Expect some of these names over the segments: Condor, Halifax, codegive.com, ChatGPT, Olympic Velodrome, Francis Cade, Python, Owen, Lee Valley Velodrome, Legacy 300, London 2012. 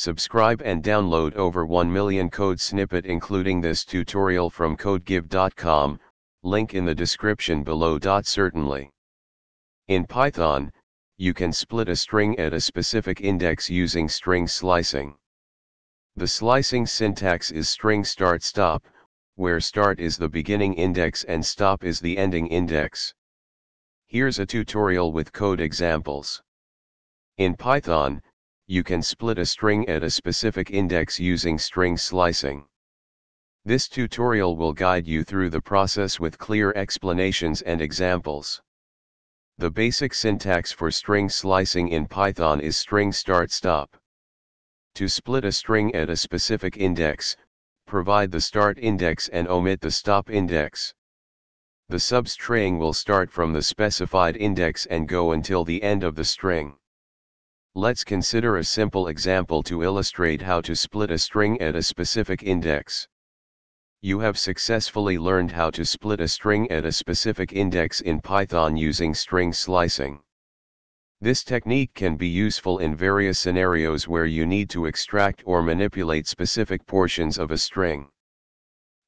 Subscribe and download over 1 million code snippet including this tutorial from codegive.com, link in the description below. Certainly. In Python, you can split a string at a specific index using string slicing. The slicing syntax is string start stop, where start is the beginning index and stop is the ending index. Here's a tutorial with code examples. In Python, you can split a string at a specific index using string slicing. This tutorial will guide you through the process with clear explanations and examples. The basic syntax for string slicing in Python is string start stop. To split a string at a specific index, provide the start index and omit the stop index. The substring will start from the specified index and go until the end of the string. Let's consider a simple example to illustrate how to split a string at a specific index. You have successfully learned how to split a string at a specific index in Python using string slicing. This technique can be useful in various scenarios where you need to extract or manipulate specific portions of a string.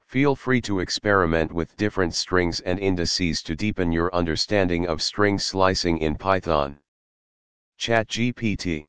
Feel free to experiment with different strings and indices to deepen your understanding of string slicing in Python. ChatGPT.